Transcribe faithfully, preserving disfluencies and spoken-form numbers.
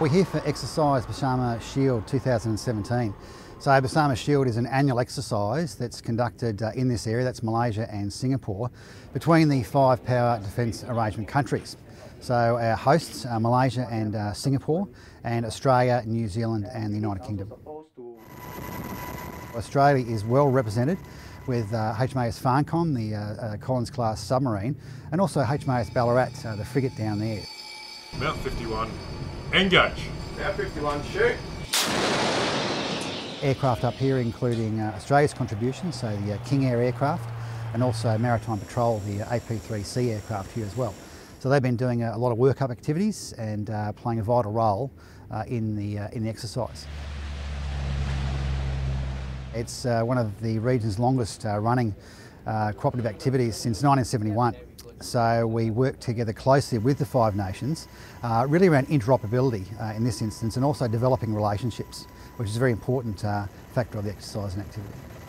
We're here for Exercise Bersama Shield two thousand seventeen. So Bersama Shield is an annual exercise that's conducted uh, in this area, that's Malaysia and Singapore, between the five power defence arrangement countries. So our hosts are Malaysia and uh, Singapore, and Australia, New Zealand and the United Kingdom. Australia is well represented with uh, H M A S Farncomb, the uh, uh, Collins-class submarine, and also H M A S Ballarat, uh, the frigate down there. Mount fifty-one. Engage! Now fifty-one, shoot! Aircraft up here including uh, Australia's contribution, so the uh, King Air aircraft, and also Maritime Patrol, the uh, A P three C aircraft here as well. So they've been doing a, a lot of workup activities and uh, playing a vital role uh, in, the, uh, in the exercise. It's uh, one of the region's longest uh, running uh, cooperative activities since nineteen seventy-one. So we work together closely with the Five Nations, uh, really around interoperability uh, in this instance, and also developing relationships, which is a very important uh, factor of the exercise and activity.